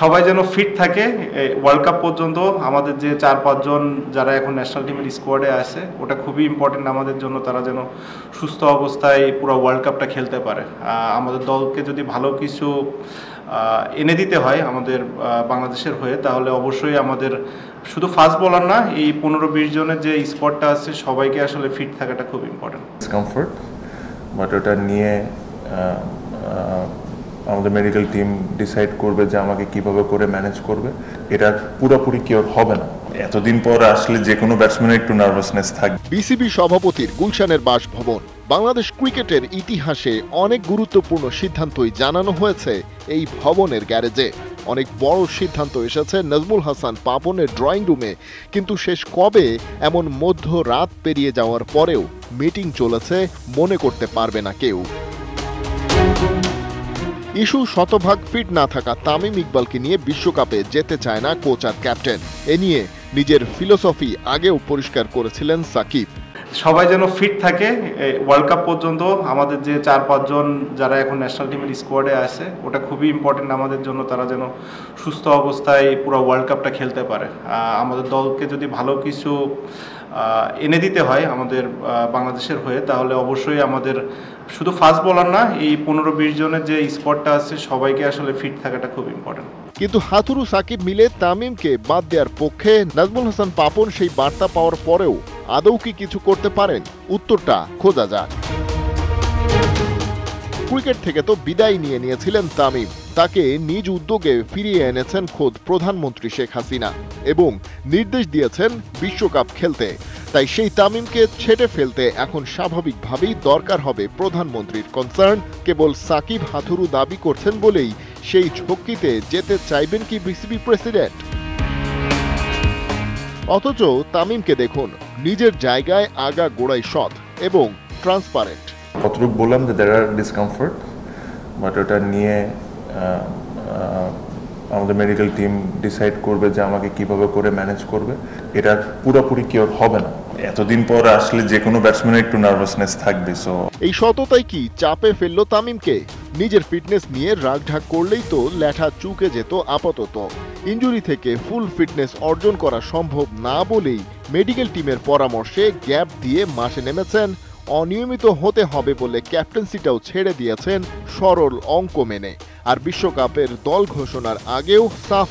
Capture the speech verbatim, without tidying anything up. সবাই যেন ফিট থাকে ওয়ার্ল্ড কাপ পর্যন্ত। আমাদের যে চার পাঁচজন যারা এখন ন্যাশনাল টিমের স্কোয়াডে আছে ওটা খুবই ইম্পর্টেন্ট আমাদের জন্য, তারা যেন সুস্থ অবস্থায় পুরো ওয়ার্ল্ড কাপটা খেলতে পারে। আমাদের দলকে যদি ভালো কিছু এনে দিতে হয় আমাদের বাংলাদেশের হয়ে, তাহলে অবশ্যই আমাদের শুধু ফাস্ট বলার না, এই পনেরো বিশ জনের যে স্কোয়াডটা আছে সবাইকে আসলে ফিট থাকাটা খুব ইম্পর্টেন্ট। ডিসকমফোর্ট বাট ওটা নিয়ে আমাদের মেডিকেল টিম ডিসাইড করবে যে আমাকে কীভাবে করে ম্যানেজ করবে। এটা পুরোপুরি কিওর হবে না, এতদিন পর আসলে যে কোনো ব্যাটসম্যানের একটু নার্ভাসনেস থাকবে। বিসিবি সভাপতির গুলশানের বাসভবন। বাংলাদেশ ক্রিকেটের ইতিহাসে অনেক গুরুত্বপূর্ণ সিদ্ধান্তই জানানো হয়েছে এই ভবনের গ্যারেজে। অনেক বড় সিদ্ধান্ত এসেছে নাজমুল হাসান পাপনের ড্রয়িং রুমে, কিন্তু শেষ কবে এমন মধ্য রাত পেরিয়ে যাওয়ার পরেও মিটিং চলেছে মনে করতে পারবে না কেউ। ইস্যু শতভাগ ফিট না থাকা তামিম ইকবালকে নিয়ে বিশ্বকাপে যেতে চায় না কোচ আর ক্যাপ্টেন। এ নিয়ে নিজের ফিলোসফি আগেও পরিষ্কার করেছিলেন সাকিব। সবাই যেন ফিট থাকে ওয়ার্ল্ড কাপ পর্যন্ত। আমাদের যে চার পাঁচজন যারা এখন ন্যাশনাল টিমের স্কোয়াডে আছে ওটা খুবই ইম্পর্টেন্ট আমাদের জন্য, তারা যেন সুস্থ অবস্থায় পুরো ওয়ার্ল্ড কাপটা খেলতে পারে। আমাদের দলকে যদি ভালো কিছু এনে দিতে হয় আমাদের বাংলাদেশের হয়ে, তাহলে অবশ্যই আমাদের শুধু ফাস্ট বলার না, এই পনেরো বিশ জনের যে স্কোয়াডটা আছে সবাইকে আসলে ফিট থাকাটা খুব ইম্পর্টেন্ট। কিন্তু হাতুরু সাকিব মিলে তামিমকে বাদ দেওয়ার পক্ষে। নাজমুল হাসান পাপন সেই বার্তা পাওয়ার পরেও আদৌ কি কিছু করতে পারেন? উত্তরটা খোঁজা যাক। ক্রিকেট থেকে তো বিদায় নিয়ে নিয়েছিলেন তামিম, তাকে নিজ উদ্যোগে ফিরিয়ে এনেছেন খোদ প্রধানমন্ত্রী শেখ হাসিনা এবং নির্দেশ দিয়েছেন বিশ্বকাপ খেলতে। তাই সেই তামিমকে ছেঁটে ফেলতে এখন স্বাভাবিকভাবেই দরকার হবে প্রধানমন্ত্রীর কনসার্ন। কেবল সাকিব হাতুরু দাবি করছেন বলেই সেই ঝক্কিতে যেতে চাইবেন কি বিসিবি প্রেসিডেন্ট? অথচ তামিমকে দেখুন, নিজের জায়গায় আগা গোড়ায় সৎ এবং ট্রান্সপারেন্ট। কতটুকু বললাম যে দ্যার আর ডিসকমফোর্ট, বাট ওটা নিয়ে আমাদের মেডিকেল টিম ডিসাইড করবে যে আমাকে কীভাবে করে ম্যানেজ করবে। এটা পুরোপুরি কিওর হবে না, এতদিন পর আসলে যে কোনো ব্যাটসম্যানের একটু নার্ভাসনেস থাকবে। সো এই সততাই কি চাপে ফেললো তামিমকে? নিজের ফিটনেস নিয়ে রাগঢাক করলেই তো লেঠা চুকে যেত আপাতত। ইনজুরি থেকে ফুল ফিটনেস অর্জন করা সম্ভব না বলেই মেডিকেল টিমের পরামর্শে গ্যাপ দিয়ে মাঠে নেমেছেন। অনিয়মিত হতে হবে বলে ক্যাপ্টেন্সিটাও ছেড়ে দিয়েছেন সরল অঙ্ক মেনে। আর বিশ্বকাপের দল ঘোষণার আগেও সাফ